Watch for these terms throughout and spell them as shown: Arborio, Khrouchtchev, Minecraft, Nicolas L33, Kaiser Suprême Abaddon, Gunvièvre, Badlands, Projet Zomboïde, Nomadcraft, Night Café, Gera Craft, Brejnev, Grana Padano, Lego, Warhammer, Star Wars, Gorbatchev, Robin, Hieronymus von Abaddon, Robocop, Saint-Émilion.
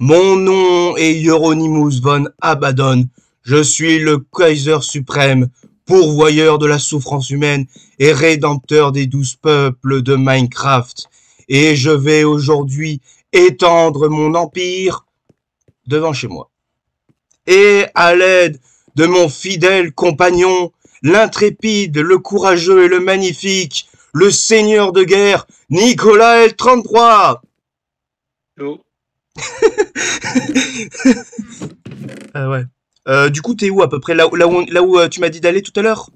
Mon nom est Hieronymus von Abaddon. Je suis le Kaiser suprême, pourvoyeur de la souffrance humaine et rédempteur des 12 peuples de Minecraft. Et je vais aujourd'hui étendre mon empire devant chez moi. Et à l'aide de mon fidèle compagnon, l'intrépide, le courageux et le magnifique, le seigneur de guerre, Nicolas L33. Hello. Ouais. Du coup, t'es où à peu près, là où tu m'as dit d'aller tout à l'heure?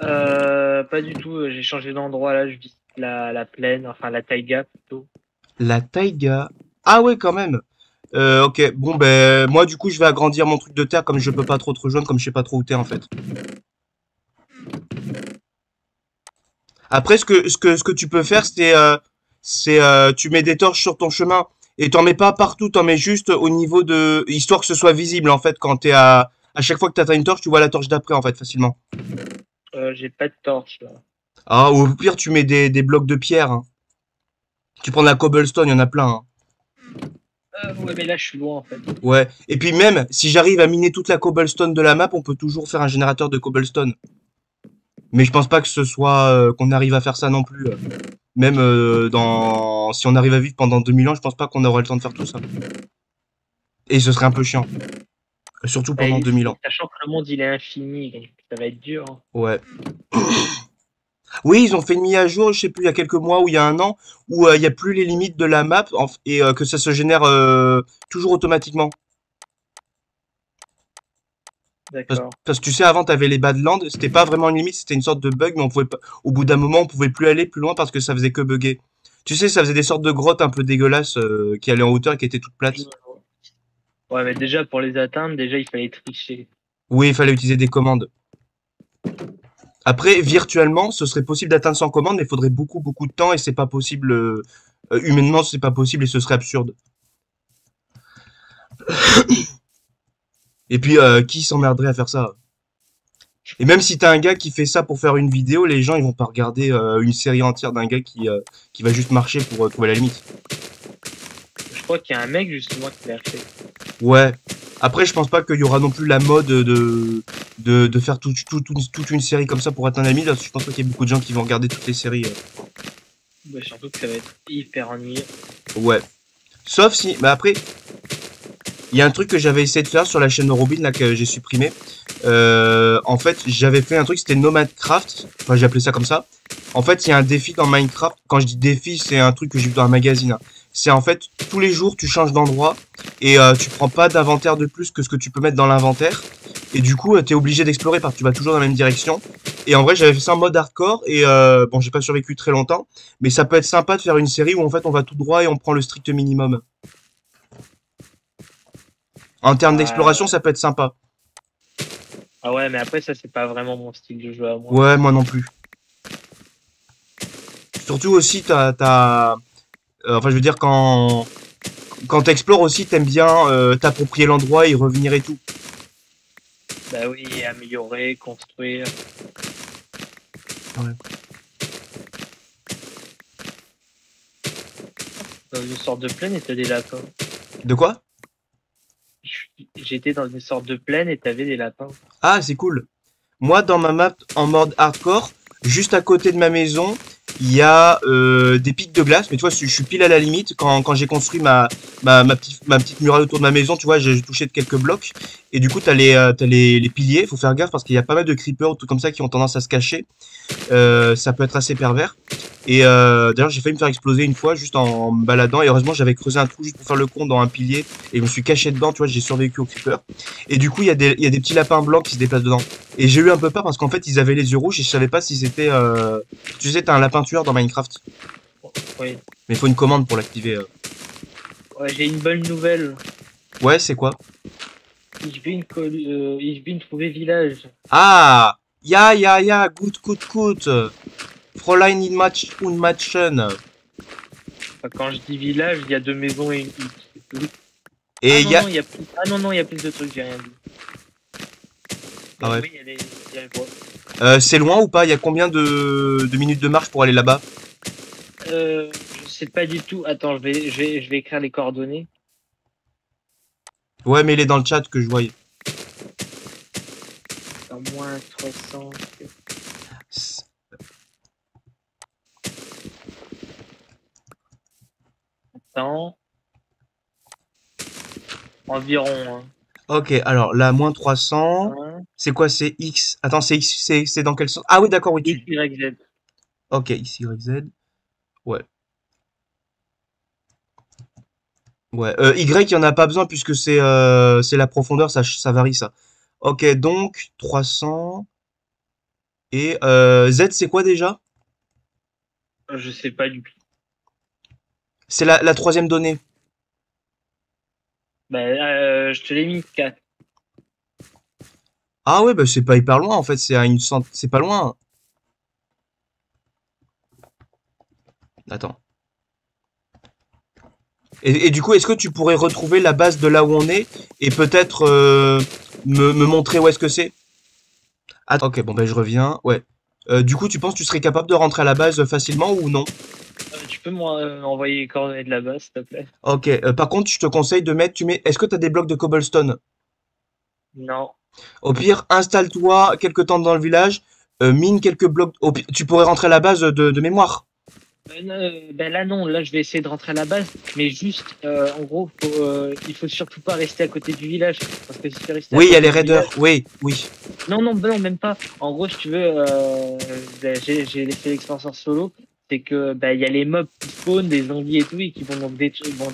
Pas du tout, j'ai changé d'endroit là, je visite la plaine, enfin la taïga plutôt. La taïga? Ah ouais, quand même. Ok, bon ben, moi du coup je vais agrandir mon truc de terre comme je peux pas trop te rejoindre, comme je sais pas trop où t'es en fait. Après, ce que tu peux faire, c'est tu mets des torches sur ton chemin et t'en mets pas partout, t'en mets juste au niveau de... histoire que ce soit visible en fait quand t'es à... À chaque fois que t'atteins une torche, tu vois la torche d'après en fait facilement. J'ai pas de torche là. Ah, ou au pire tu mets des blocs de pierre. Hein. Tu prends de la cobblestone, il y en a plein. Hein. Ouais, mais là je suis loin en fait. Ouais, et puis même si j'arrive à miner toute la cobblestone de la map, on peut toujours faire un générateur de cobblestone. Mais je pense pas que ce soit qu'on arrive à faire ça non plus. Même si on arrive à vivre pendant 2000 ans, je pense pas qu'on aura le temps de faire tout ça. Et ce serait un peu chiant. Surtout pendant 2000 ans. Sachant que le monde il est infini, donc ça va être dur. Hein. Ouais. Oui, ils ont fait une mise à jour, je sais plus, il y a quelques mois ou il y a un an, où il n'y a plus les limites de la map et que ça se génère toujours automatiquement. D'accord. Parce que tu sais, avant, tu avais les Badlands, c'était pas vraiment une limite, c'était une sorte de bug, mais on pouvait pas, au bout d'un moment, on pouvait plus aller plus loin parce que ça faisait que bugger. Tu sais, ça faisait des sortes de grottes un peu dégueulasses qui allaient en hauteur et qui étaient toutes plates. Ouais, mais déjà, pour les atteindre, déjà, il fallait tricher. Oui, il fallait utiliser des commandes. Après, virtuellement, ce serait possible d'atteindre sans commande, mais il faudrait beaucoup, beaucoup de temps et c'est pas possible. Humainement, c'est pas possible et ce serait absurde. Et puis, qui s'emmerderait à faire ça? Et même si t'as un gars qui fait ça pour faire une vidéo, les gens, ils vont pas regarder une série entière d'un gars qui va juste marcher pour trouver la limite. Je crois qu'il y a un mec, justement, qui l'a fait. Ouais. Après, je pense pas qu'il y aura non plus la mode de faire toute une série comme ça pour atteindre la limite. Je pense pas qu'il y ait beaucoup de gens qui vont regarder toutes les séries. Ouais, surtout que ça va être hyper ennuyeux. Ouais. Sauf si... Bah après... Il y a un truc que j'avais essayé de faire sur la chaîne de Robin, là, que j'ai supprimé. En fait, j'avais fait un truc, c'était Nomadcraft. Enfin, j'ai appelé ça comme ça. En fait, il y a un défi dans Minecraft. Quand je dis défi, c'est un truc que j'ai vu dans un magazine. Hein. C'est en fait, tous les jours, tu changes d'endroit. Et tu prends pas d'inventaire de plus que ce que tu peux mettre dans l'inventaire. Et du coup, t'es obligé d'explorer parce que tu vas toujours dans la même direction. Et en vrai, j'avais fait ça en mode hardcore. Et bon, j'ai pas survécu très longtemps. Mais ça peut être sympa de faire une série où, en fait, on va tout droit et on prend le strict minimum. En termes d'exploration, ça peut être sympa. Ah ouais, mais après, ça, c'est pas vraiment mon style de jeu à moi. Ouais, moi non plus. Surtout aussi, enfin, je veux dire, quand t'explores aussi, t'aimes bien t'approprier l'endroit, y revenir et tout. Bah oui, améliorer, construire. Ouais. Dans une sorte de plaine, et t'as des lapins. De quoi? J'étais dans une sorte de plaine et t'avais des lapins. Ah, c'est cool. Moi, dans ma map en mode hardcore, juste à côté de ma maison, il y a des pics de glace. Mais tu vois, je suis pile à la limite. Quand j'ai construit ma petite muraille autour de ma maison, tu vois, j'ai touché de quelques blocs. Et du coup, t'as les piliers. Faut faire gaffe parce qu'il y a pas mal de creepers ou tout comme ça qui ont tendance à se cacher. Ça peut être assez pervers. Et d'ailleurs, j'ai failli me faire exploser une fois juste en me baladant. Et heureusement, j'avais creusé un trou juste pour faire le con dans un pilier. Et je me suis caché dedans, tu vois, j'ai survécu au creeper. Et du coup, il y a des petits lapins blancs qui se déplacent dedans. Et j'ai eu un peu peur parce qu'en fait, ils avaient les yeux rouges et je savais pas si c'était... Tu sais, t'as un lapin tueur dans Minecraft. Oui. Mais il faut une commande pour l'activer. Ouais, j'ai une bonne nouvelle. Ouais, c'est quoi? Ich bin trouvé village. Ah ya, ya, ya, good, good, good. Fräulein in match und matchen. Quand je dis village, il y a deux maisons et une hutte. Et il y a... Ah non, non, il y a plus de trucs, j'ai rien dit. Ah ouais. C'est loin ou pas? Il y a combien de minutes de marche pour aller là-bas? Je sais pas du tout. Attends, je vais écrire les coordonnées. Ouais, mais il est dans le chat que je voyais. Au moins 300. Attends. Environ. Hein. Ok, alors là, moins 300. Ouais. C'est quoi, c'est X? Attends, c'est X, c'est dans quel sens? Ah oui, d'accord, oui. X, Y, Z. Ok, X, Y, Z. Ouais. Ouais, Y, il n'y en a pas besoin puisque c'est la profondeur, ça varie ça. Ok, donc 300. Et Z, c'est quoi déjà? Je sais pas du tout. C'est la troisième donnée. Bah, je te l'ai mis 4. Ah ouais, bah c'est pas hyper loin en fait, c'est à une centaine. C'est pas loin. Attends. Et du coup, est-ce que tu pourrais retrouver la base de là où on est et peut-être me montrer où est-ce que c'est? Attends, ok, bon ben je reviens, ouais. Du coup, tu penses que tu serais capable de rentrer à la base facilement ou non? Tu peux m'envoyer les coordonnées de la base, s'il te plaît? Ok, par contre, je te conseille de mettre... Est-ce que tu as des blocs de cobblestone? Non. Au pire, installe-toi quelque temps dans le village, mine quelques blocs... Tu pourrais rentrer à la base de mémoire. Ben là non, là je vais essayer de rentrer à la base, mais juste en gros il faut surtout pas rester à côté du village parce que si tu restes. Oui, il y a les raiders. Oui, oui. Non, non, ben non, même pas. En gros, si tu veux, ben, j'ai fait l'expérience en solo, c'est que ben il y a les mobs qui spawnent, des zombies et tout, et qui vont donc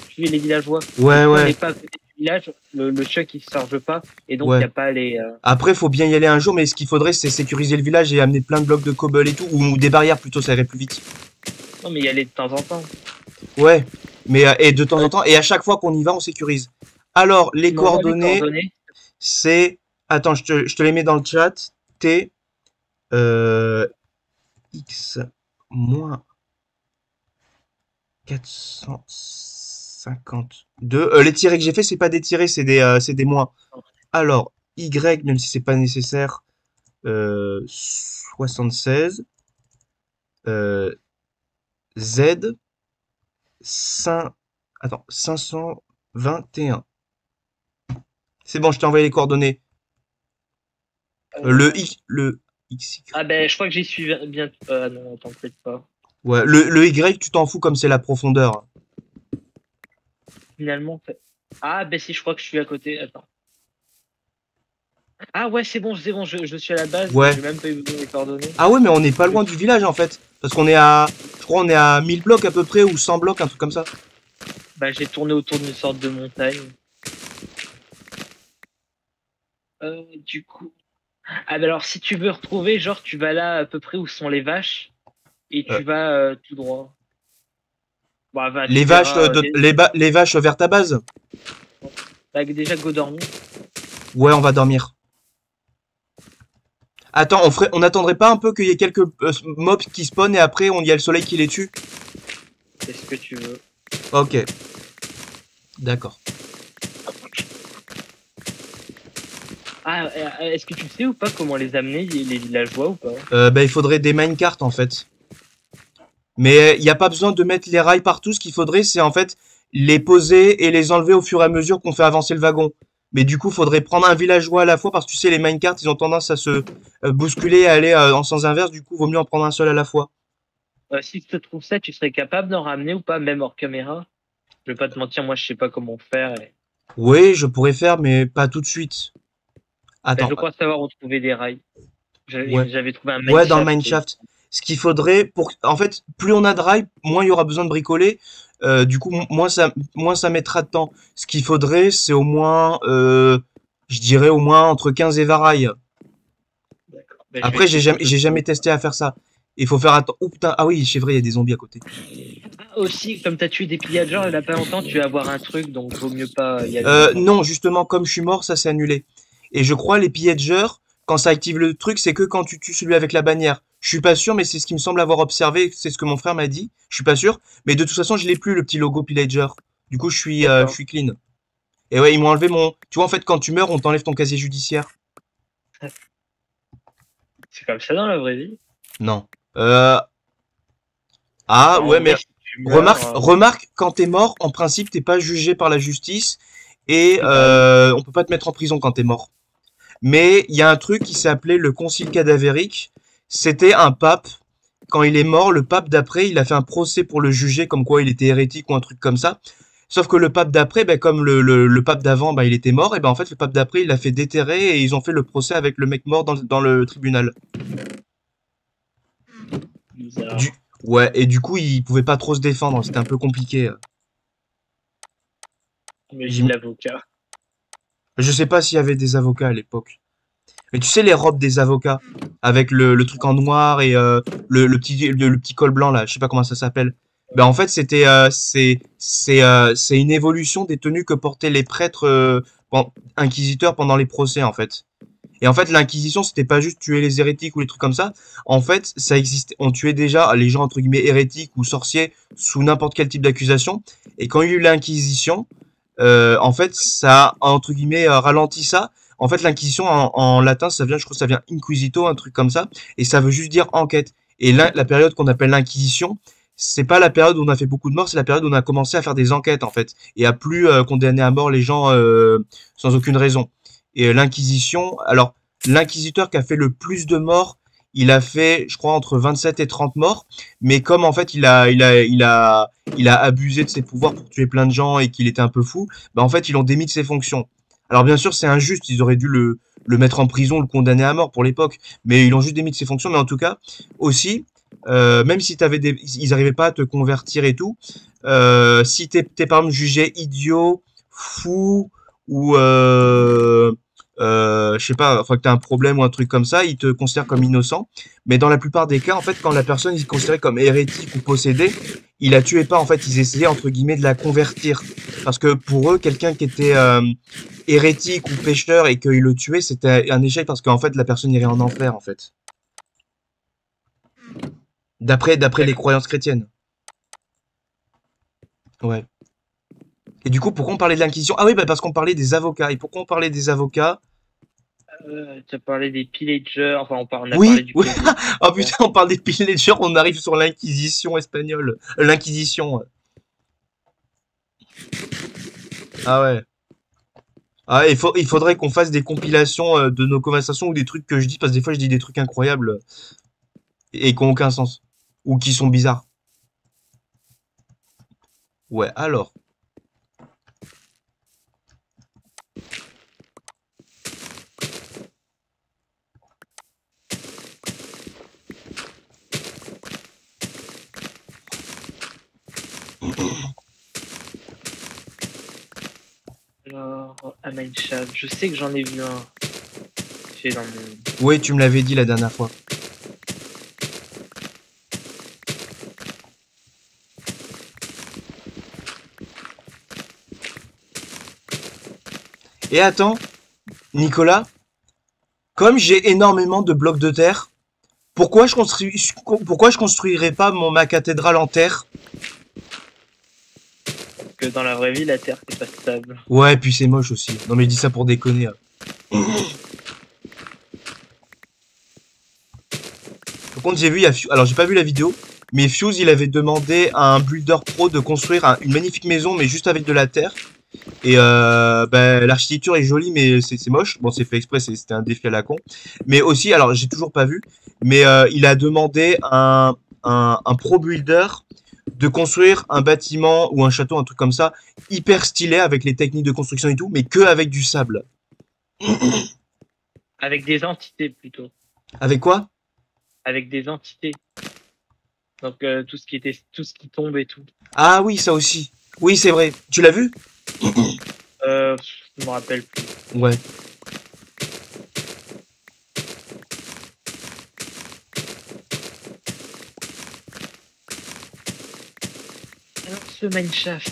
tuer les villageois. Ouais, donc, ouais. On n'est pas à côté du village, le choc il se charge pas, et donc il n'y a pas les. Après, faut bien y aller un jour, mais ce qu'il faudrait, c'est sécuriser le village et amener plein de blocs de cobble et tout, ou des barrières plutôt, ça irait plus vite. Non, mais y aller de temps en temps. Ouais, mais et de temps en temps, et à chaque fois qu'on y va, on sécurise. Alors, les coordonnées, c'est... Attends, je te les mets dans le chat. T, X, moins 452. Les tirés que j'ai fait, c'est pas des tirés, c'est des moins. Alors, Y, même si c'est pas nécessaire, 76. Z 5... Attends, 521. C'est bon, je t'ai envoyé les coordonnées. Le X. Ah ben, je crois que j'y suis bien. Non, attends, peut-être pas. Ouais, le Y, tu t'en fous comme c'est la profondeur. Finalement, ah ben si, je crois que je suis à côté. Attends. Ah ouais, c'est bon, je suis à la base. Ouais. J'ai même pas eu besoin des coordonnées. Ah ouais, mais on n'est pas loin du village en fait. Parce qu'on est à... Je crois on est à 1000 blocs à peu près, ou 100 blocs, un truc comme ça. Bah j'ai tourné autour d'une sorte de montagne. Du coup... Ah bah alors si tu veux retrouver, genre tu vas là à peu près où sont les vaches, et tu vas tout droit. Bon, bah, les, vaches, verras, les vaches vers ta base. Bah déjà go dormir. Ouais, on va dormir. Attends, on attendrait pas un peu qu'il y ait quelques mobs qui spawnent et après il y a le soleil qui les tue? C'est ce que tu veux. Ok. D'accord. Ah, est-ce que tu sais ou pas comment les amener, les villageois ou pas? Bah, il faudrait des minecarts en fait. Mais il n'y a pas besoin de mettre les rails partout, ce qu'il faudrait c'est en fait les poser et les enlever au fur et à mesure qu'on fait avancer le wagon. Mais du coup, faudrait prendre un villageois à la fois, parce que tu sais, les minecarts, ils ont tendance à se bousculer, à aller en sens inverse, du coup, vaut mieux en prendre un seul à la fois. Si tu te trouves ça, tu serais capable d'en ramener ou pas, même hors caméra? Je vais pas te mentir, moi, je sais pas comment faire. Et... Oui, je pourrais faire, mais pas tout de suite. Attends. Ben, je crois savoir où trouver des rails. J'avais trouvé un mineshaft. Ouais, dans le mineshaft. Et... Ce qu'il faudrait, pour... en fait, plus on a de rails, moins il y aura besoin de bricoler. Du coup, moins ça mettra de temps. Ce qu'il faudrait, c'est au moins, je dirais au moins entre 15 et 20 rails. Ben, après, j'ai jamais testé à faire ça. Il faut faire attention. Oh putain, ah oui, c'est vrai, il y a des zombies à côté. Ah, aussi, comme t'as tué des pillageurs il n'y a pas longtemps, tu vas avoir un truc, donc vaut mieux pas y aller. Non, justement, comme je suis mort, ça s'est annulé. Et je crois, les pillageurs, quand ça active le truc, c'est que quand tu tues celui avec la bannière. Je suis pas sûr, mais c'est ce qui me semble avoir observé, c'est ce que mon frère m'a dit. Je suis pas sûr, mais de toute façon, je l'ai plus, le petit logo Pillager. Du coup, je suis clean. Et ouais, ils m'ont enlevé mon... Tu vois, en fait, quand tu meurs, on t'enlève ton casier judiciaire. C'est comme ça dans la vraie vie? Non. Ah, ouais, mais... Remarque, quand t'es mort, en principe, t'es pas jugé par la justice. et on peut pas te mettre en prison quand t'es mort. Mais il y a un truc qui s'appelait le concile cadavérique. C'était un pape. Quand il est mort, le pape d'après, il a fait un procès pour le juger, comme quoi il était hérétique ou un truc comme ça. Sauf que le pape d'après, ben, comme le pape d'avant, ben, il était mort, et ben en fait, le pape d'après, il l'a fait déterrer et ils ont fait le procès avec le mec mort dans le tribunal. Ouais, et du coup, il pouvait pas trop se défendre, c'était un peu compliqué. Imagine l'avocat. Je sais pas s'il y avait des avocats à l'époque. Mais tu sais les robes des avocats, avec le truc en noir et le petit col blanc là, je sais pas comment ça s'appelle. Ben en fait c'était c'est une évolution des tenues que portaient les prêtres inquisiteurs pendant les procès en fait. Et en fait l'inquisition c'était pas juste tuer les hérétiques ou les trucs comme ça. En fait ça existait, on tuait déjà les gens entre guillemets hérétiques ou sorciers sous n'importe quel type d'accusation. Et quand il y a eu l'inquisition, en fait ça entre guillemets ralenti ça. En fait, l'inquisition en latin, ça vient, je crois, ça vient inquisito, un truc comme ça, et ça veut juste dire enquête. Et la période qu'on appelle l'inquisition, c'est pas la période où on a fait beaucoup de morts, c'est la période où on a commencé à faire des enquêtes, en fait, et à plus condamner à mort les gens sans aucune raison. Et l'inquisition, alors, l'inquisiteur qui a fait le plus de morts, il a fait, je crois, entre 27 et 30 morts, mais comme, en fait, il a abusé de ses pouvoirs pour tuer plein de gens et qu'il était un peu fou, bah, en fait, ils l'ont démis de ses fonctions. Alors bien sûr c'est injuste, ils auraient dû le mettre en prison, le condamner à mort pour l'époque, mais ils l'ont juste démis de ses fonctions. Mais en tout cas, aussi, même si ils n'arrivaient pas à te convertir et tout, si t'es par exemple jugé idiot, fou, ou je sais pas, enfin que t'as un problème ou un truc comme ça, ils te considèrent comme innocent. Mais dans la plupart des cas, en fait, quand la personne est considérée comme hérétique ou possédée, ils la tuaient pas, en fait, ils essayaient entre guillemets de la convertir. Parce que pour eux, quelqu'un qui était hérétique ou pécheur et qu'ils le tuaient, c'était un échec parce qu'en fait, la personne irait en enfer, en fait. D'après les croyances chrétiennes. Ouais. Et du coup, pourquoi on parlait de l'inquisition? Ah oui, bah parce qu'on parlait des avocats. Et pourquoi on parlait des avocats? Tu as parlé des pillagers, enfin on a parlé du pillagers. Oh putain, on parle des pillagers, on arrive sur l'inquisition espagnole. L'inquisition. Ah ouais. Ah, il faudrait qu'on fasse des compilations de nos conversations ou des trucs que je dis, parce que des fois je dis des trucs incroyables et qui n'ont aucun sens. Ou qui sont bizarres. Ouais, alors. Alors, à Minecraft, je sais que j'en ai vu un. Dans mon... Oui, tu me l'avais dit la dernière fois. Et attends, Nicolas, comme j'ai énormément de blocs de terre, pourquoi je construirais pas ma cathédrale en terre? Que dans la vraie vie, la terre c'est pas stable. Ouais, et puis c'est moche aussi. Non mais je dis ça pour déconner. Hein. Par contre, j'ai vu, alors j'ai pas vu la vidéo, mais Fuse il avait demandé à un builder pro de construire une magnifique maison, mais juste avec de la terre. Et bah, l'architecture est jolie, mais c'est moche. Bon, c'est fait exprès, c'était un défi à la con. Mais aussi, alors j'ai toujours pas vu, mais il a demandé à un pro builder de construire un bâtiment ou un château, un truc comme ça, hyper stylé avec les techniques de construction et tout, mais que avec du sable. Avec des entités plutôt. Avec quoi? Avec des entités. Donc tout ce qui tombe et tout. Ah oui, ça aussi. Oui, c'est vrai. Tu l'as vu? Je me rappelle plus. Ouais. Ce Minecraft,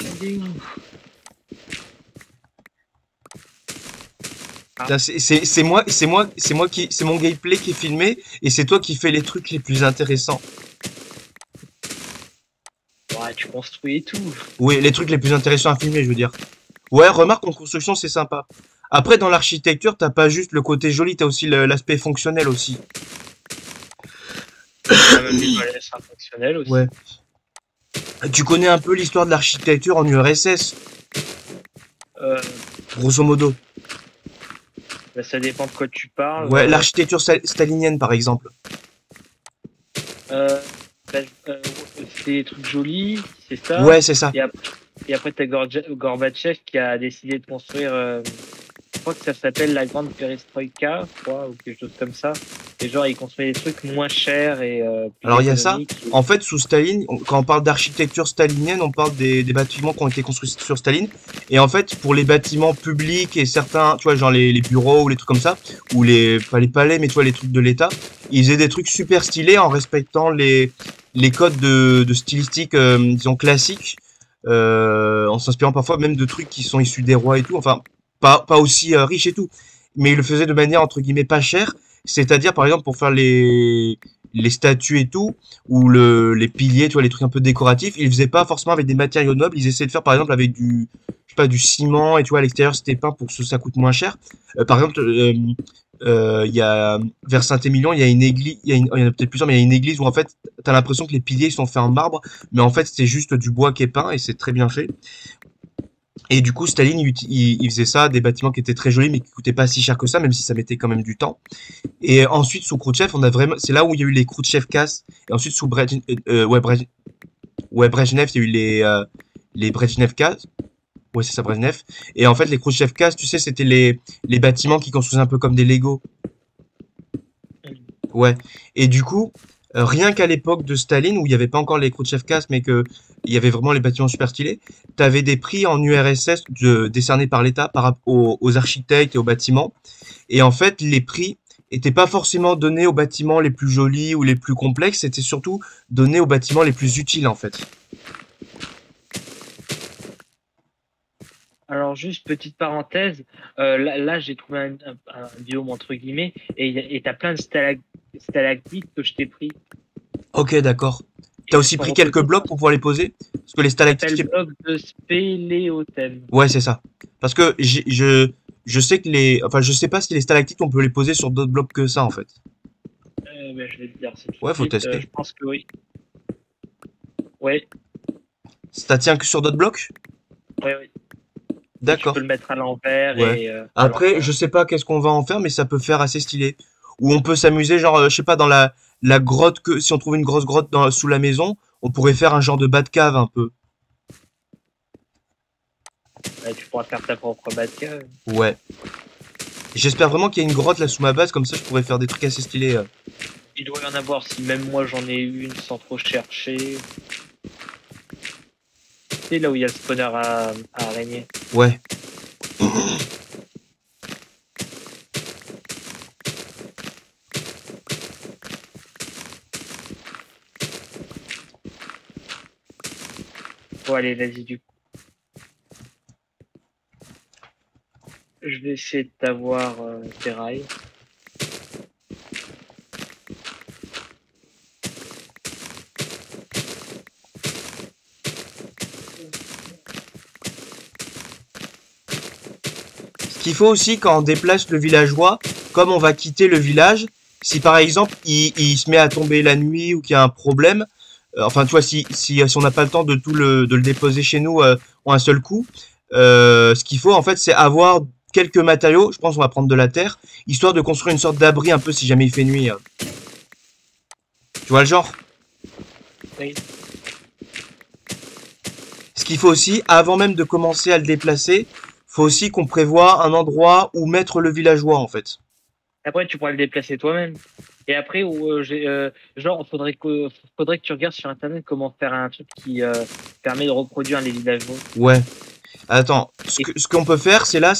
c'est mon gameplay qui est filmé et c'est toi qui fais les trucs les plus intéressants. Ouais, tu construis et tout. Oui, les trucs les plus intéressants à filmer, je veux dire. Ouais, remarque en construction, c'est sympa. Après, dans l'architecture, t'as pas juste le côté joli, t'as aussi l'aspect fonctionnel aussi. Fonctionnel aussi. Ouais. Tu connais un peu l'histoire de l'architecture en URSS? grosso modo. Bah, ça dépend de quoi tu parles. Ouais, l'architecture stalinienne, par exemple. C'est des trucs jolis, c'est ça? Ouais, c'est ça. Et après, t'as Gorbatchev qui a décidé de construire... je crois que ça s'appelle la grande perestroïka, je crois, ou quelque chose comme ça. Et genre, il construit des trucs moins chers et... alors, il y a ça. En fait, sous Staline, quand on parle d'architecture stalinienne, on parle des bâtiments qui ont été construits sur Staline. Et en fait, pour les bâtiments publics et certains, tu vois, genre les bureaux ou les trucs comme ça, ou pas les palais, mais tu vois, les trucs de l'État, ils faisaient des trucs super stylés en respectant les codes de stylistique, disons, classiques, en s'inspirant parfois même de trucs qui sont issus des rois et tout, enfin... Pas aussi riche et tout, mais il le faisait de manière entre guillemets pas chère, c'est-à-dire par exemple pour faire les statues et tout, ou les piliers, tu vois, les trucs un peu décoratifs, ils faisaient pas forcément avec des matériaux nobles, ils essayaient de faire par exemple avec du, je sais pas, du ciment, et tu vois, à l'extérieur c'était peint pour que ça coûte moins cher. Par exemple, y a, vers Saint-Émilion, il y a une église, il y en a peut-être plusieurs, mais il y a une église où en fait t'as l'impression que les piliers sont faits en marbre, mais en fait c'est juste du bois qui est peint et c'est très bien fait. Et du coup, Staline, il faisait ça, des bâtiments qui étaient très jolis, mais qui coûtaient pas si cher que ça, même si ça mettait quand même du temps. Et ensuite, sous Khrouchtchev, on a vraiment, c'est là où il y a eu les Khrouchtchev casse. Et ensuite, sous Brejnev, Brejnev, il y a eu les Brejnev casse. Ouais, c'est ça, Brejnev. Et en fait, les Khrouchtchev casse, tu sais, c'était les bâtiments qui construisaient un peu comme des Lego. Ouais. Et du coup, rien qu'à l'époque de Staline, où il n'y avait pas encore les Khrouchtchevkas, mais qu'il y avait vraiment les bâtiments super stylés, tu avais des prix en URSS décernés par l'État par rapport aux architectes et aux bâtiments. Et en fait, les prix n'étaient pas forcément donnés aux bâtiments les plus jolis ou les plus complexes, c'était surtout donné aux bâtiments les plus utiles, en fait. Alors juste petite parenthèse, là j'ai trouvé un biome entre guillemets et t'as plein de stalactites que je t'ai pris. Ok, d'accord. T'as aussi pris quelques blocs pour pouvoir les poser? Parce que les stalactites... C'est le bloc de spéléothème. Ouais, c'est ça. Parce que je sais que les... Enfin, je sais pas si les stalactites, on peut les poser sur d'autres blocs que ça, en fait. Bah, je vais te dire. Ouais, faut tester. Je pense que oui. Ouais. Ça tient que sur d'autres blocs? Ouais, oui. D'accord. Tu peux le mettre à l'envers. Ouais. Et après, je sais pas qu'est-ce qu'on va en faire, mais ça peut faire assez stylé. Ou on peut s'amuser, genre, je sais pas, dans la grotte, que si on trouve une grosse grotte sous la maison, on pourrait faire un genre de Batcave un peu. Ouais, tu pourras faire ta propre Batcave. Ouais. J'espère vraiment qu'il y a une grotte là sous ma base, comme ça je pourrais faire des trucs assez stylés. Il doit y en avoir, si même moi j'en ai une sans trop chercher. Là où il y a le spawner à araignée. Ouais. Bon, allez, vas-y, du coup. Je vais essayer de t'avoir tes rails. Il faut aussi, quand on déplace le villageois, comme on va quitter le village, si par exemple il se met à tomber la nuit ou qu'il y a un problème, enfin tu vois, si on n'a pas le temps de le déposer chez nous en un seul coup, ce qu'il faut en fait c'est avoir quelques matériaux, je pense qu'on va prendre de la terre, histoire de construire une sorte d'abri un peu si jamais il fait nuit. Tu vois le genre? Oui. Ce qu'il faut aussi, avant même de commencer à le déplacer, faut aussi qu'on prévoit un endroit où mettre le villageois, en fait. Après, tu pourras le déplacer toi-même. Et après, genre, faudrait que tu regardes sur Internet comment faire un truc qui permet de reproduire les villageois. Ouais. Attends, ce qu'on peut faire, c'est là,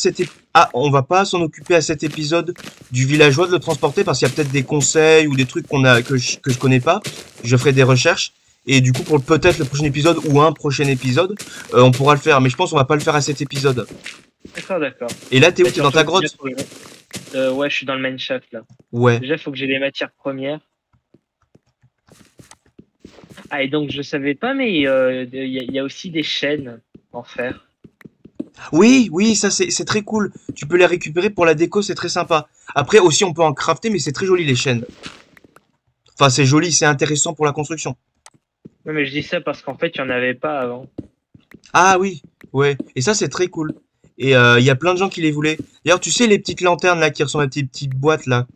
ah, on va pas s'en occuper à cet épisode du villageois, de le transporter, parce qu'il y a peut-être des conseils ou des trucs que je connais pas. Je ferai des recherches. Et du coup, pour peut-être le prochain épisode ou un prochain épisode, on pourra le faire. Mais je pense qu'on va pas le faire à cet épisode. D'accord, d'accord. Et là, t'es où? T'es dans ta grotte? Ouais, je suis dans le main shaft là. Ouais. Déjà, faut que j'ai les matières premières. Ah, et donc, je savais pas, mais il y a aussi des chaînes en fer. Oui, oui, ça c'est très cool. Tu peux les récupérer pour la déco, c'est très sympa. Après, aussi, on peut en crafter, mais c'est très joli les chaînes. Enfin, c'est joli, c'est intéressant pour la construction. Non mais je dis ça parce qu'en fait, il n'y en avait pas avant. Ah oui, ouais. Et ça, c'est très cool. Et il y a plein de gens qui les voulaient. D'ailleurs, tu sais, les petites lanternes là qui ressemblent à des petites boîtes là.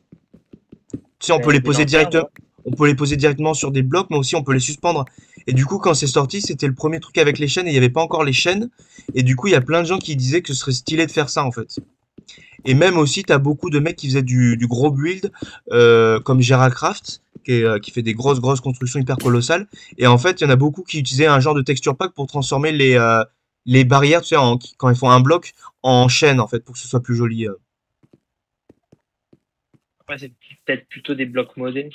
Tu sais, on peut les poser directement. On peut les poser directement sur des blocs, mais aussi on peut les suspendre. Et du coup, quand c'est sorti, c'était le premier truc avec les chaînes et il n'y avait pas encore les chaînes. Et du coup, il y a plein de gens qui disaient que ce serait stylé de faire ça en fait. Et même aussi, t'as beaucoup de mecs qui faisaient du gros build, comme Gera Craft, qui fait des grosses constructions hyper colossales. Et en fait, il y en a beaucoup qui utilisaient un genre de texture pack pour transformer les barrières, tu sais, quand ils font un bloc, en chaîne, en fait, pour que ce soit plus joli. Après, c'est peut-être plutôt des blocs modés.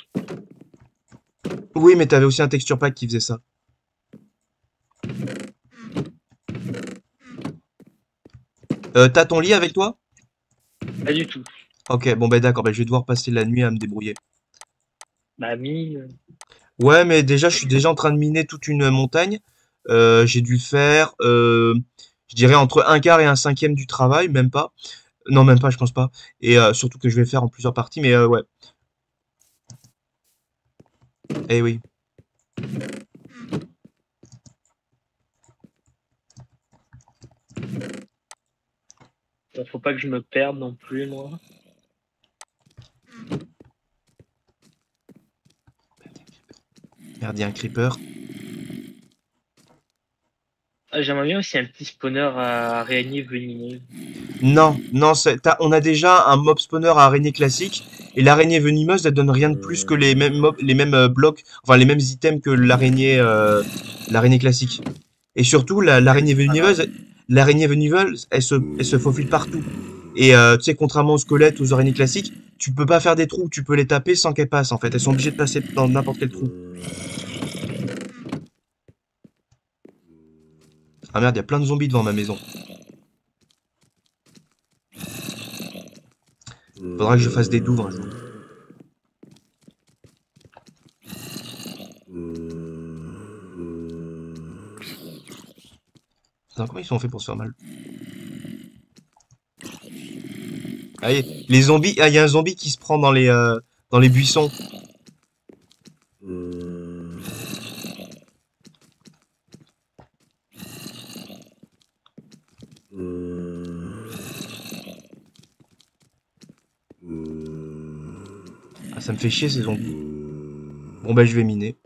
Oui, mais t'avais aussi un texture pack qui faisait ça. T'as ton lit avec toi? Pas du tout. Ok, bon bah d'accord, bah, je vais devoir passer la nuit à me débrouiller. Bah mine. Ouais, mais déjà, je suis déjà en train de miner toute une montagne. J'ai dû faire, je dirais, entre un quart et un cinquième du travail, même pas. Non, même pas, je pense pas. Et surtout que je vais faire en plusieurs parties, mais ouais. Eh oui. Faut pas que je me perde non plus, moi. Merde, il y a un creeper. Ah, j'aimerais bien aussi un petit spawner à araignée venimeuse. Non, non, on a déjà un mob spawner à araignée classique. Et l'araignée venimeuse, elle donne rien de plus que les mêmes blocs, enfin les mêmes items que l'araignée classique. Et surtout, l'araignée venimeuse... L'araignée venimeuse, elle se faufile partout. Et tu sais, contrairement aux squelettes, aux araignées classiques, tu peux pas faire des trous, tu peux les taper sans qu'elles passent en fait. Elles sont obligées de passer dans n'importe quel trou. Ah merde, il y a plein de zombies devant ma maison. Faudra que je fasse des douves un jour. Comment ils sont faits pour se faire mal? Allez, les zombies. Ah, il y a un zombie qui se prend dans les buissons. Ah, ça me fait chier ces zombies. Bon, bah, je vais miner.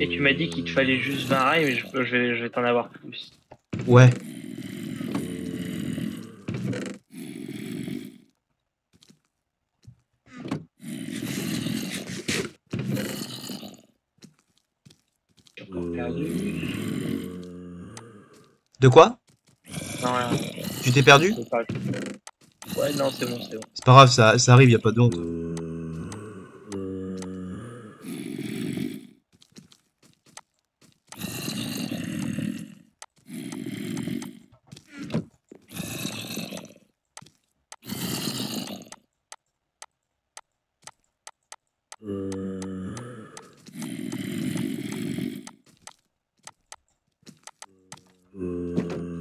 Et tu m'as dit qu'il te fallait juste 20 rails, mais je vais t'en avoir plus. Ouais. J'ai encore perdu. De quoi? Non, rien. Tu t'es perdu? Ouais, non, c'est bon, c'est bon. C'est pas grave, ça arrive, y a pas de honte.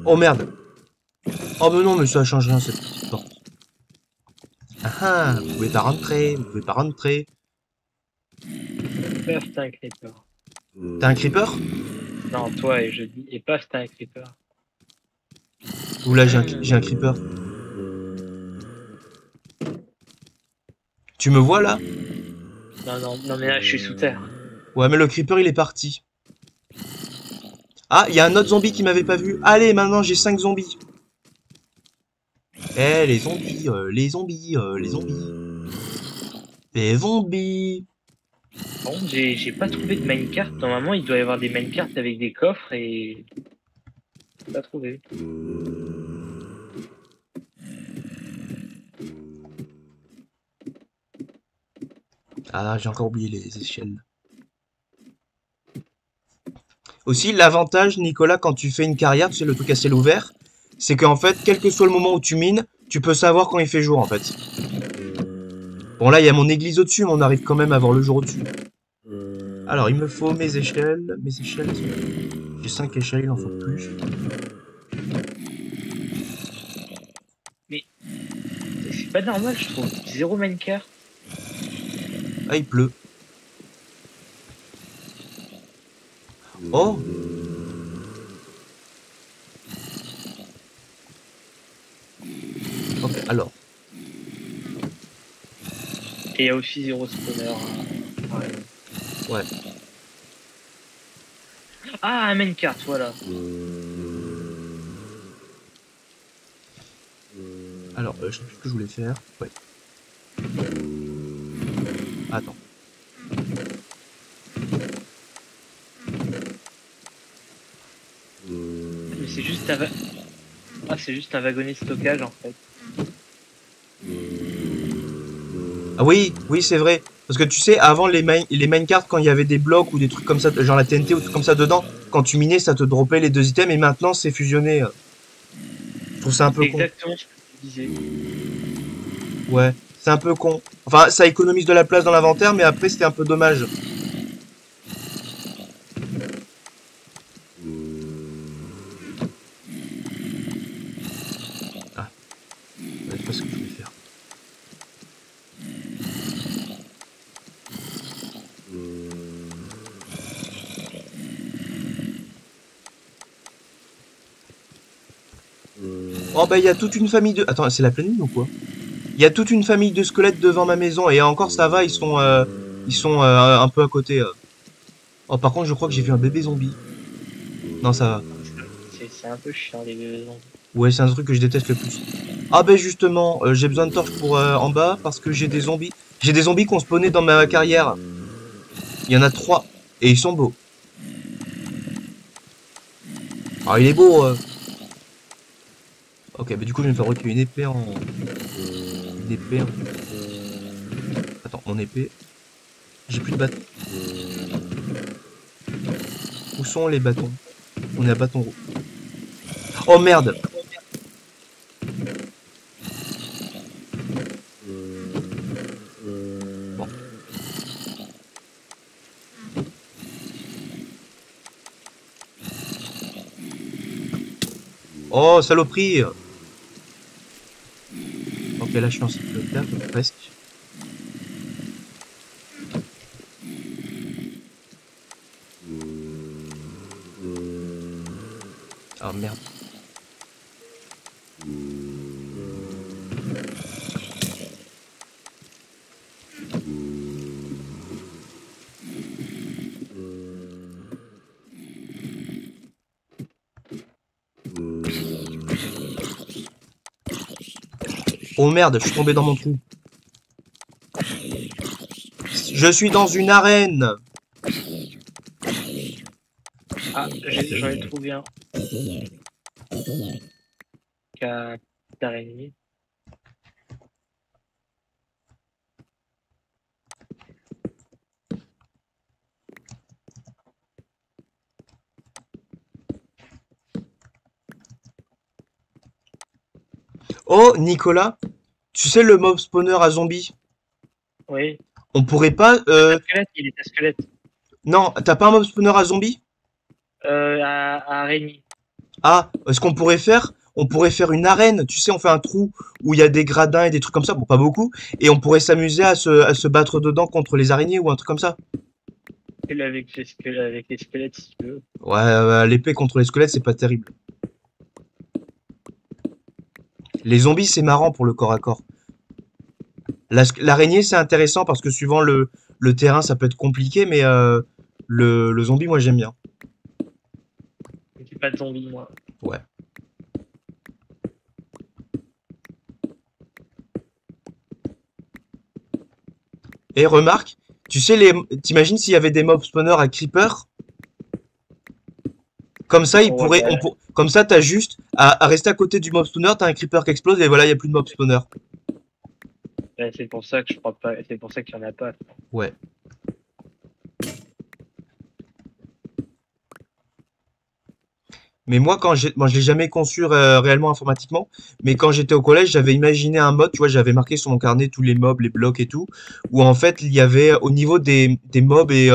Oh merde! Oh mais non, mais ça change rien cette petite porte. Ah, vous pouvez pas rentrer, vous pouvez pas rentrer. Paf, t'as un creeper. T'as un creeper? Non, toi, et je dis, et paf, t'as un creeper. Oula, j'ai un creeper. Tu me vois là? Non, non, non, mais là, je suis sous terre. Ouais, mais le creeper, il est parti. Ah, il y a un autre zombie qui m'avait pas vu. Allez, maintenant j'ai 5 zombies. Eh, les zombies, les zombies, les zombies. Les zombies. Bon, j'ai pas trouvé de minecart. Normalement, il doit y avoir des minecarts avec des coffres et... J'ai pas trouvé. Ah, j'ai encore oublié les échelles. Aussi, l'avantage, Nicolas, quand tu fais une carrière, tu sais, le truc à ciel ouvert, c'est qu'en fait, quel que soit le moment où tu mines, tu peux savoir quand il fait jour, en fait. Bon, là, il y a mon église au-dessus, mais on arrive quand même à voir le jour au-dessus. Alors, il me faut mes échelles. Mes échelles, j'ai 5 échelles, il en faut plus. Mais... pas normal, je trouve. Zéro minecart. Ah, il pleut. Oh! Ok, alors. Et il y a aussi zéro spawner. Ouais. Ouais. Ah, un minecart, voilà. Alors, je sais plus ce que je voulais faire. Ouais. Attends. Mais c'est juste un... Ah, c'est juste un wagonnet de stockage, en fait. Ah oui, oui, c'est vrai. Parce que tu sais, avant, les minecarts, quand il y avait des blocs ou des trucs comme ça, genre la TNT ou des trucs comme ça dedans, quand tu minais, ça te dropait les deux items, et maintenant, c'est fusionné. Je trouve ça un peu con. Exactement. Ouais, c'est un peu con. Enfin, ça économise de la place dans l'inventaire, mais après, c'était un peu dommage. Ah, je sais pas ce que je voulais faire. Oh bah il y a toute une famille de... Attends, c'est la pleine lune ou quoi? Il y a toute une famille de squelettes devant ma maison, et encore ça va, ils sont un peu à côté. Oh par contre je crois que j'ai vu un bébé zombie. Non ça va. C'est un peu chiant les bébés zombies. Ouais c'est un truc que je déteste le plus. Ah bah justement, j'ai besoin de torches pour en bas parce que j'ai des zombies. J'ai des zombies qui ont spawné dans ma carrière. Il y en a 3, et ils sont beaux. Ah il est beau Ok, bah du coup je vais me faire reculer une épée en... Attends, mon épée... J'ai plus de bâton. Où sont les bâtons? On est à bâton roux. Oh merde! Bon. Oh, saloperie! Ok, là je suis en cyclotable, presque. Oh merde. Oh merde, je suis tombé dans mon trou. Je suis dans une arène. Ah, j'en ai trouvé un. Quatre araignées. Oh, Nicolas, tu sais le mob spawner à zombies? Oui. On pourrait pas... Il est à squelette. Non, t'as pas un mob spawner à zombies? À araignée. Ah, ce qu'on pourrait faire, on pourrait faire une arène. Tu sais, on fait un trou où il y a des gradins et des trucs comme ça, bon, pas beaucoup. Et on pourrait s'amuser à se battre dedans contre les araignées ou un truc comme ça. Avec les squelettes, si tu veux. Ouais, l'épée contre les squelettes, c'est pas terrible. Les zombies, c'est marrant pour le corps à corps. L'araignée, c'est intéressant parce que suivant le terrain, ça peut être compliqué, mais le zombie, moi, j'aime bien. Je suis pas de zombie, moi. Ouais. Et remarque, tu sais, t'imagines s'il y avait des mobs spawners à creeper? Comme ça, comme ça, t'as juste à rester à côté du mob spawner, t'as un creeper qui explose et voilà, il n'y a plus de mob spawner. Ouais, c'est pour ça que je crois pas, c'est pour ça qu'il n'y en a pas. Ouais. Mais moi, moi je l'ai jamais conçu réellement informatiquement, mais quand j'étais au collège, j'avais imaginé un mode, tu vois, j'avais marqué sur mon carnet tous les mobs, les blocs et tout, où en fait, il y avait au niveau des mobs et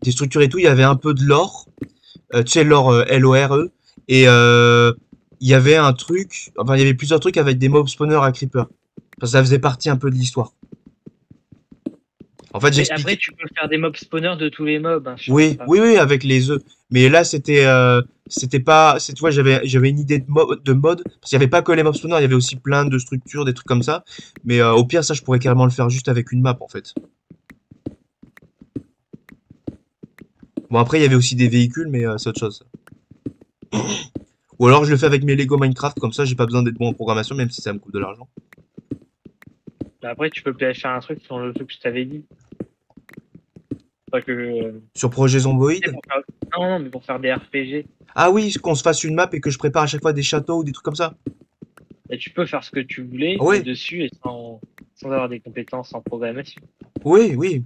des structures et tout, il y avait un peu de lore. Tu sais, l'or L-O-R-E, et il y avait un truc, enfin il y avait plusieurs trucs avec des mobs spawners à creeper. Parce que ça faisait partie un peu de l'histoire. En fait, j'explique. Après, tu peux faire des mob spawners de tous les mobs. Hein, oui, oui, oui, avec les œufs. Mais là, c'était, c'était pas. Tu vois, j'avais une idée de mode. Parce qu'il n'y avait pas que les mob spawners, il y avait aussi plein de structures, des trucs comme ça. Mais au pire, ça, je pourrais carrément le faire juste avec une map, en fait. Bon, après, il y avait aussi des véhicules, mais c'est autre chose. Ou alors, je le fais avec mes Lego Minecraft, comme ça, j'ai pas besoin d'être bon en programmation, même si ça me coûte de l'argent. Après, tu peux peut-être faire un truc sur le truc que je t'avais dit. Enfin, que, sur Projet Zomboïde faire... Non, mais pour faire des RPG. Ah oui, qu'on se fasse une map et que je prépare à chaque fois des châteaux ou des trucs comme ça. Et tu peux faire ce que tu voulais dessus et sans avoir des compétences en programmation. Oui, oui.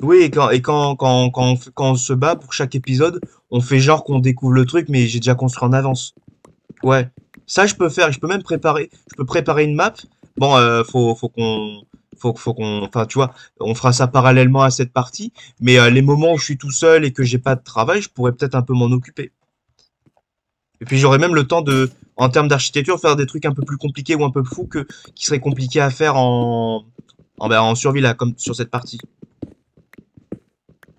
Oui, et quand on se bat pour chaque épisode, on fait genre qu'on découvre le truc, mais j'ai déjà construit en avance. Ouais. Ça, je peux faire. Je peux même préparer. Je peux préparer une map. Bon, faut qu'on. Enfin, tu vois, on fera ça parallèlement à cette partie. Mais les moments où je suis tout seul et que j'ai pas de travail, je pourrais peut-être un peu m'en occuper. Et puis j'aurais même le temps de, en termes d'architecture, faire des trucs un peu plus compliqués ou un peu fous que qui seraient compliqués à faire en survie là, comme sur cette partie.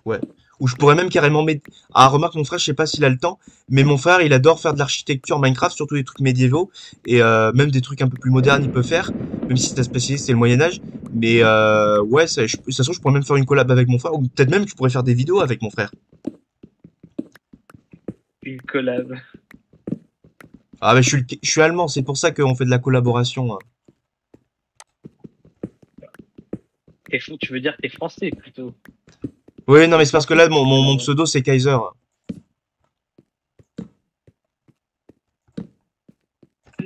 Ouais. Ou je pourrais même carrément mettre... Ah, remarque, mon frère, je sais pas s'il a le temps, mais mon frère, il adore faire de l'architecture Minecraft, surtout des trucs médiévaux, et même des trucs un peu plus modernes, il peut faire, même si ta spécialité, c'est le Moyen-Âge. Mais ouais, de toute façon, je pourrais même faire une collab avec mon frère, ou peut-être même que je pourrais faire des vidéos avec mon frère. Une collab. Ah, mais je suis allemand, c'est pour ça qu'on fait de la collaboration. Hein. Tu veux dire que t'es français, plutôt? Oui, non, mais c'est parce que là, mon pseudo, c'est Kaiser.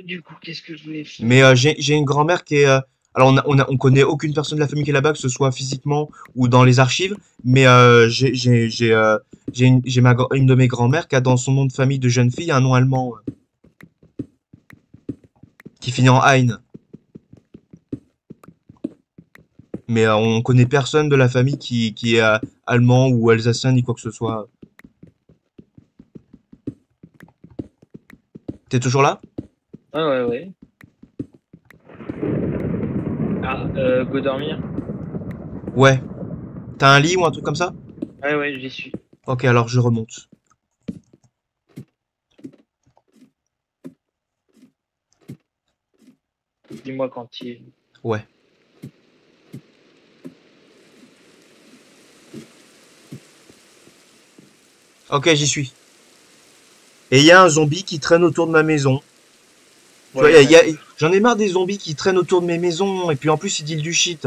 Du coup, qu'est-ce que je voulais faire? Mais j'ai une grand-mère qui est... alors, on connaît aucune personne de la famille qui est là-bas, que ce soit physiquement ou dans les archives. Mais j'ai une de mes grand-mères qui a dans son nom de famille de jeune fille un nom allemand. Qui finit en Hein. Mais on connaît personne de la famille qui est allemand ou alsacien ni quoi que ce soit. T'es toujours là? Ah ouais, ouais. Ah, go dormir. Ouais. T'as un lit ou un truc comme ça? Ouais, ouais, j'y suis. Ok, alors je remonte. Dis-moi quand tu y es. Ouais. Ok, j'y suis. Et il y a un zombie qui traîne autour de ma maison. Ouais, ouais. J'en ai marre des zombies qui traînent autour de mes maisons. Et puis en plus, ils disent du shit.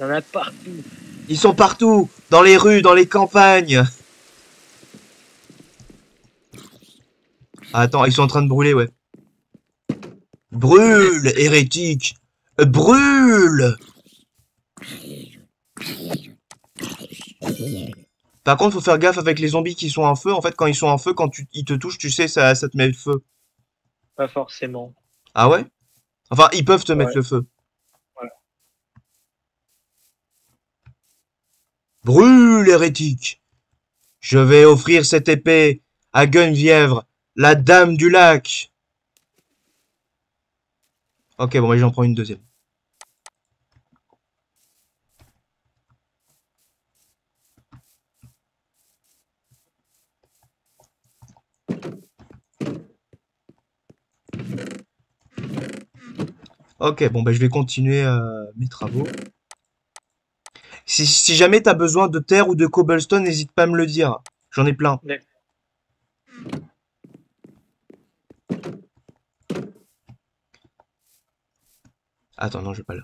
Il y en a partout. Ils sont partout. Dans les rues, dans les campagnes. Ah, attends, ils sont en train de brûler, ouais. Brûle, hérétique. Brûle. Par contre, faut faire gaffe avec les zombies qui sont en feu. En fait, quand ils sont en feu, quand ils te touchent, tu sais, ça te met le feu. Pas forcément. Ah ouais? Enfin, ils peuvent te mettre le feu. Voilà. Brûle, hérétique! Je vais offrir cette épée à Gunvièvre, la dame du lac. Ok, bon, j'en prends une deuxième. Ok, bon, bah, je vais continuer mes travaux. Si jamais tu as besoin de terre ou de cobblestone, n'hésite pas à me le dire. J'en ai plein. Ouais. Attends, non, je vais pas là.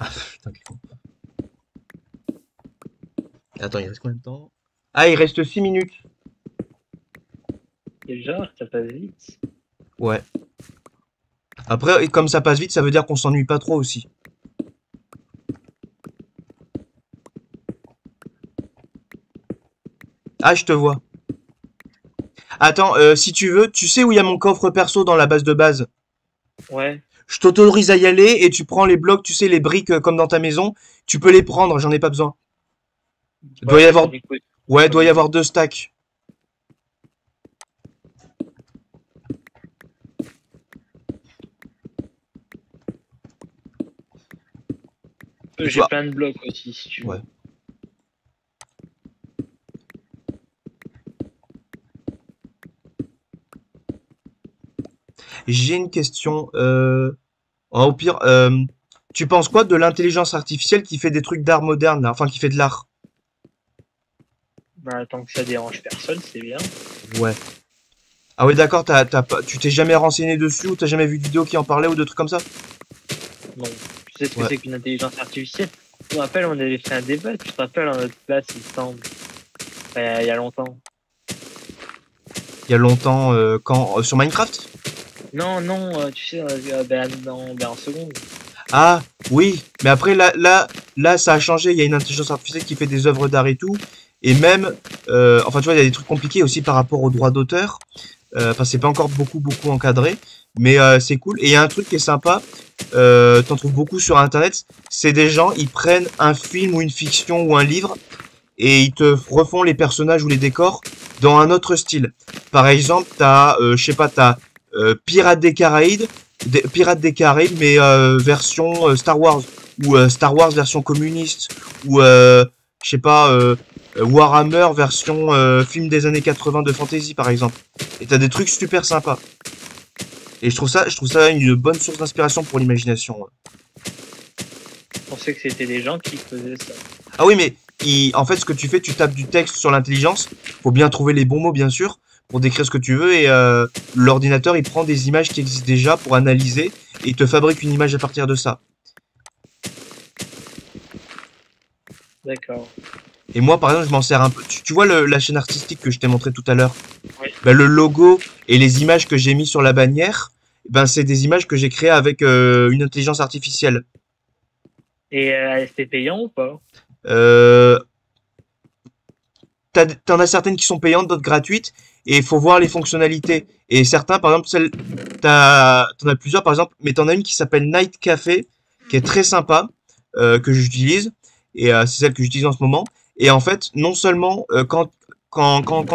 Ah, putain, quel con. Attends, il reste combien de temps? Ah, il reste 6 minutes. Déjà, ça passe vite. Ouais. Après, comme ça passe vite, ça veut dire qu'on s'ennuie pas trop aussi. Ah, je te vois. Attends, si tu veux, tu sais où il y a mon coffre perso dans la base de base? Ouais. je t'autorise à y aller et tu prends les blocs, tu sais, les briques comme dans ta maison, tu peux les prendre, j'en ai pas besoin. Il doit y avoir... Ouais, doit y avoir 2 stacks. J'ai plein de blocs aussi, si tu veux. Ouais. J'ai une question. Au pire, tu penses quoi de l'intelligence artificielle qui fait des trucs d'art moderne, là, enfin qui fait de l'art? Bah, tant que ça dérange personne, c'est bien. Ouais. Ah ouais, d'accord, tu t'es jamais renseigné dessus ou t'as jamais vu de vidéo qui en parlait ou de trucs comme ça? Non. Tu sais ce que c'est qu'une intelligence artificielle? Je te rappelle, on avait fait un débat, tu te rappelles, à notre place, il semble. Enfin, il y a longtemps. Il y a longtemps, quand sur Minecraft? Non, non, tu sais, en seconde. Ah, oui, mais après, là, ça a changé. Il y a une intelligence artificielle qui fait des œuvres d'art et tout. Et même, enfin, tu vois, il y a des trucs compliqués aussi par rapport aux droits d'auteur. Enfin, c'est pas encore beaucoup encadré, mais c'est cool. Et il y a un truc qui est sympa, t'en trouves beaucoup sur Internet, c'est des gens, ils prennent un film ou une fiction ou un livre, et ils te refont les personnages ou les décors dans un autre style. Par exemple, t'as, je sais pas, t'as... Pirates des Caraïbes, mais version Star Wars, ou Star Wars version communiste, ou je sais pas, Warhammer version film des années 80 de fantasy par exemple. Et t'as des trucs super sympas. Et je trouve ça une bonne source d'inspiration pour l'imagination. Je pensais que c'était des gens qui faisaient ça. Ah oui, mais en fait, ce que tu fais, tu tapes du texte sur l'intelligence. Faut bien trouver les bons mots, bien sûr, pour décrire ce que tu veux, et l'ordinateur, il prend des images qui existent déjà pour analyser et il te fabrique une image à partir de ça. D'accord. Et moi, par exemple, je m'en sers un peu. Tu vois la chaîne artistique que je t'ai montré tout à l'heure? Oui. Ben, le logo et les images que j'ai mis sur la bannière, ben, c'est des images que j'ai créées avec une intelligence artificielle. Et c'est payant ou pas? T'en as certaines qui sont payantes, d'autres gratuites. Et il faut voir les fonctionnalités. Et certains, par exemple, t'en as plusieurs, par exemple, mais t'en as une qui s'appelle Night Café, qui est très sympa, que j'utilise. Et c'est celle que j'utilise en ce moment. Et en fait, non seulement quand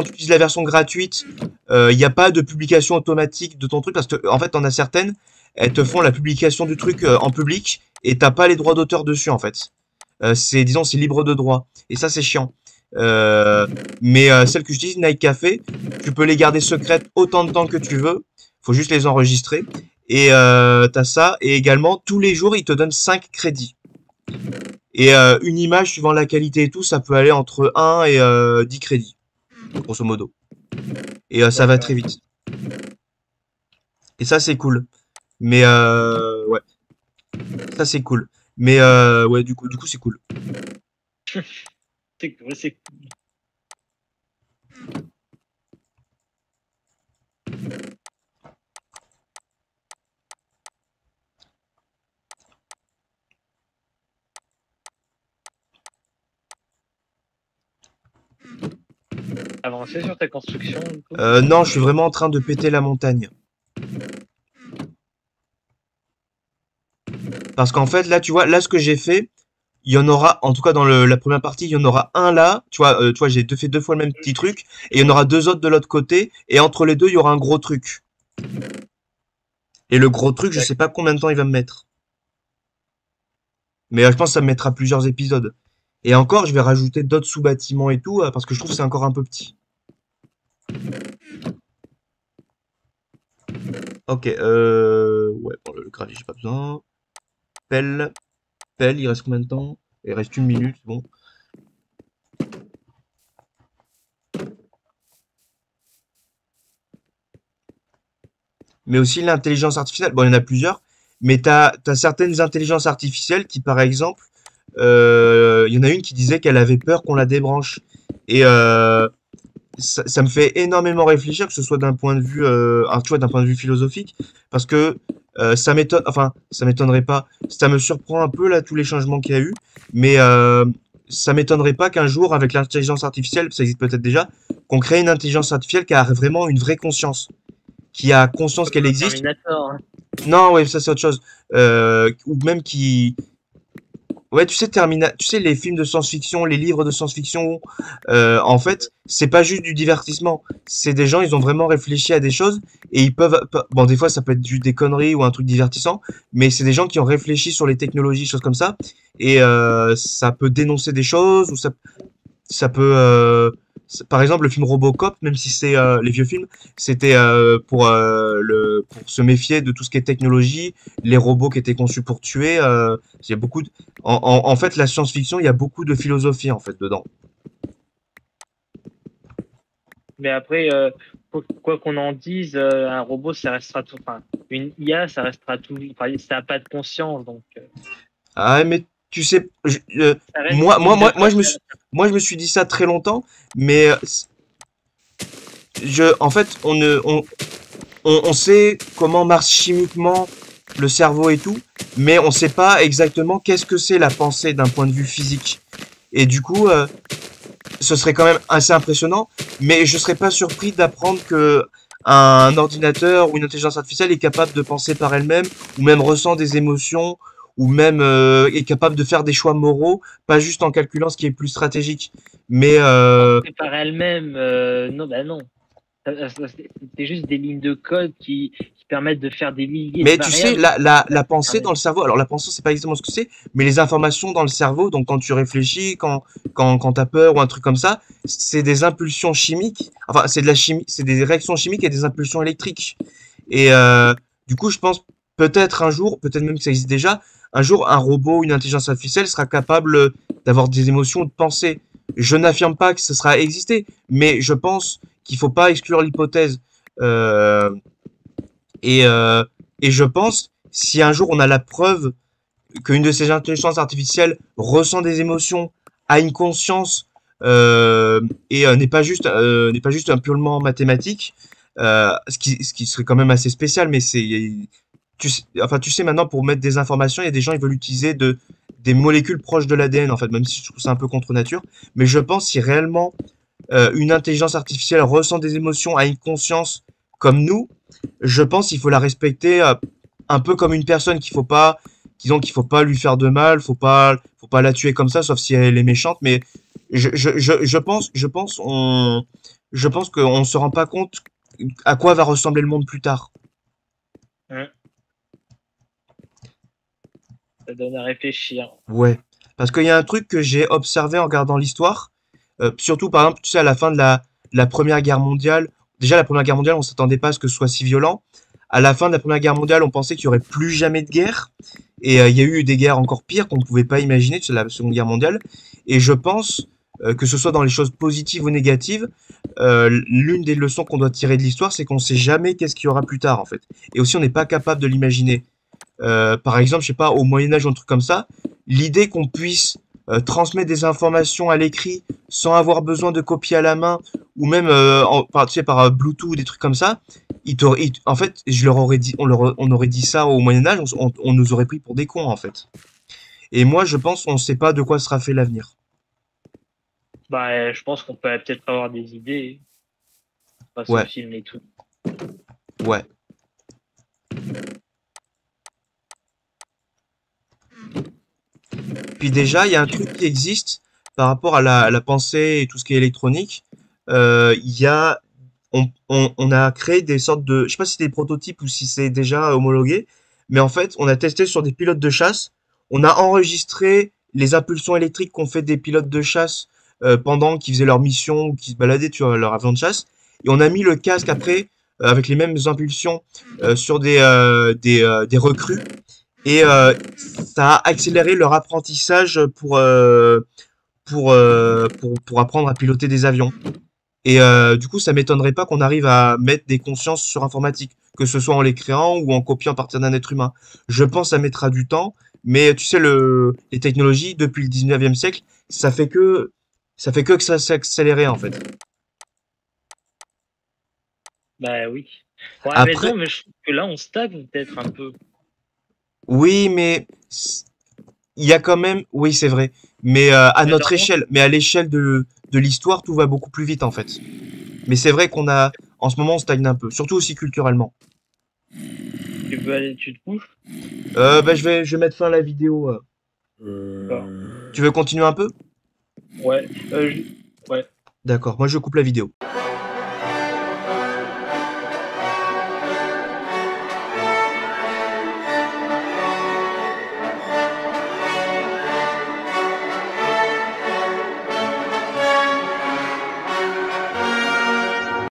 tu utilises la version gratuite, il n'y a pas de publication automatique de ton truc, parce que en fait, t'en as certaines, elles te font la publication du truc en public, et t'as pas les droits d'auteur dessus, en fait. Disons, c'est libre de droit. Et ça, c'est chiant. Mais celles que j'utilise, Night Café, tu peux les garder secrètes autant de temps que tu veux, faut juste les enregistrer. Et t'as ça, et également tous les jours ils te donnent 5 crédits et une image suivant la qualité et tout, ça peut aller entre 1 et 10 crédits grosso modo, et ça va très vite, et ça c'est cool. Mais ouais, ça c'est cool, mais ouais, du coup c'est cool. C'est cool. Avancé sur ta construction? Non, je suis vraiment en train de péter la montagne. Parce qu'en fait, là, tu vois, là, ce que j'ai fait, il y en aura, en tout cas dans la première partie, il y en aura un là, tu vois j'ai fait 2 fois le même petit truc, et il y en aura 2 autres de l'autre côté, et entre les 2, il y aura un gros truc. Et le gros truc, je sais pas combien de temps il va me mettre. Mais je pense que ça me mettra plusieurs épisodes. Et encore, je vais rajouter d'autres sous-bâtiments et tout, parce que je trouve que c'est encore un peu petit. Ok, ouais, bon, le gravier, j'ai pas besoin. Pelle. Pelle, il reste combien de temps? Il reste 1 minute, bon. Mais aussi l'intelligence artificielle, bon, il y en a plusieurs, mais t'as certaines intelligences artificielles qui, par exemple, il y en a une qui disait qu'elle avait peur qu'on la débranche. Et ça me fait énormément réfléchir, que ce soit d'un point de vue, tu vois, d'un point de vue philosophique, parce que ça m'étonne, enfin, ça m'étonnerait pas, ça me surprend un peu là tous les changements qu'il y a eu, mais ça m'étonnerait pas qu'un jour, avec l'intelligence artificielle, ça existe peut-être déjà, qu'on crée une intelligence artificielle qui a vraiment une vraie conscience, qui a conscience qu'elle existe. Terminator. Non, ouais, ça c'est autre chose. Ou même qui... Ouais, tu sais, tu sais, les films de science-fiction, les livres de science-fiction, en fait, c'est pas juste du divertissement. C'est des gens, ils ont vraiment réfléchi à des choses et ils peuvent... Bon, des fois, ça peut être des conneries ou un truc divertissant, mais c'est des gens qui ont réfléchi sur les technologies, choses comme ça. Et ça peut dénoncer des choses ou ça peut... Par exemple, le film Robocop, même si c'est les vieux films, c'était pour se méfier de tout ce qui est technologie, les robots qui étaient conçus pour tuer. Il y a beaucoup de... en fait, la science-fiction, il y a beaucoup de philosophie en fait dedans. Mais après, quoi qu'on en dise, un robot, ça restera tout. Enfin, une IA, ça restera tout. Enfin, ça n'a pas de conscience, donc. Ah, mais tu sais, moi, je me suis dit ça très longtemps, mais en fait, on sait comment marche chimiquement le cerveau et tout, mais on ne sait pas exactement qu'est-ce que c'est la pensée d'un point de vue physique. Et du coup, ce serait quand même assez impressionnant, mais je ne serais pas surpris d'apprendre qu'un ordinateur ou une intelligence artificielle est capable de penser par elle-même, ou même ressent des émotions, ou même est capable de faire des choix moraux, pas juste en calculant ce qui est plus stratégique, mais... Par elle-même, non, bah non. C'est juste des lignes de code qui permettent de faire des milliers de variables. Mais tu sais, la pensée dans le cerveau, alors la pensée, c'est pas exactement ce que c'est, mais les informations dans le cerveau, donc quand tu réfléchis, quand t'as peur ou un truc comme ça, c'est des impulsions chimiques, enfin, c'est des réactions chimiques et des impulsions électriques. Et du coup, je pense peut-être un jour, peut-être même que ça existe déjà, un jour, un robot ou une intelligence artificielle sera capable d'avoir des émotions, de penser. Je n'affirme pas que ce sera existé, mais je pense qu'il ne faut pas exclure l'hypothèse. Et je pense, si un jour on a la preuve qu'une de ces intelligences artificielles ressent des émotions, a une conscience et n'est pas juste un purement mathématique, ce qui serait quand même assez spécial, mais c'est... tu sais maintenant, pour mettre des informations, il y a des gens qui veulent utiliser des molécules proches de l'ADN, en fait, même si je trouve ça un peu contre nature. Mais je pense, si réellement une intelligence artificielle ressent des émotions, a une conscience comme nous, je pense qu'il faut la respecter un peu comme une personne, qu'il faut pas lui faire de mal, faut pas la tuer comme ça, sauf si elle est méchante. Mais je pense qu'on ne se rend pas compte à quoi va ressembler le monde plus tard. Ouais. Ça donne à réfléchir. Ouais, parce qu'il y a un truc que j'ai observé en regardant l'histoire, surtout par exemple, tu sais, à la fin de la Première Guerre mondiale, déjà la Première Guerre mondiale, on ne s'attendait pas à ce que ce soit si violent. À la fin de la Première Guerre mondiale, on pensait qu'il n'y aurait plus jamais de guerre, et il y a eu des guerres encore pires qu'on ne pouvait pas imaginer, tu sais, la Seconde Guerre mondiale, et je pense, que ce soit dans les choses positives ou négatives, l'une des leçons qu'on doit tirer de l'histoire, c'est qu'on ne sait jamais qu'est-ce qu'il y aura plus tard, en fait, et aussi on n'est pas capable de l'imaginer. Par exemple, je sais pas, au Moyen-Âge ou un truc comme ça, l'idée qu'on puisse transmettre des informations à l'écrit sans avoir besoin de copier à la main, ou même par Bluetooth, des trucs comme ça, en fait, on aurait dit ça au Moyen-Âge, on nous aurait pris pour des cons, en fait. Et moi, je pense qu'on ne sait pas de quoi sera fait l'avenir. Bah, je pense qu'on peut peut-être avoir des idées, parce que le film et tout. Ouais. Puis déjà, il y a un truc qui existe par rapport à la pensée et tout ce qui est électronique. On a créé des sortes de... Je sais pas si c'est des prototypes ou si c'est déjà homologué, mais en fait, on a testé sur des pilotes de chasse. On a enregistré les impulsions électriques qu'ont fait des pilotes de chasse pendant qu'ils faisaient leur mission ou qu'ils se baladaient sur leur avion de chasse. Et on a mis le casque après, avec les mêmes impulsions, sur des recrues. Et ça a accéléré leur apprentissage pour apprendre à piloter des avions. Et du coup, ça m'étonnerait pas qu'on arrive à mettre des consciences sur informatique, que ce soit en les créant ou en copiant à partir d'un être humain. Je pense que ça mettra du temps, mais tu sais, les technologies, depuis le 19e siècle, ça fait que ça s'accélérait, en fait. Bah oui. Bon, après... mais je trouve que là, on stagne peut-être un peu. Oui, mais il y a quand même... Oui, c'est vrai. Mais à notre échelle, mais à l'échelle de l'histoire, tout va beaucoup plus vite, en fait. Mais c'est vrai qu'on a... En ce moment, on stagne un peu, surtout aussi culturellement. Tu veux aller, tu te couches? Bah, je vais mettre fin à la vidéo. Tu veux continuer un peu? Ouais. Ouais. D'accord, moi je coupe la vidéo.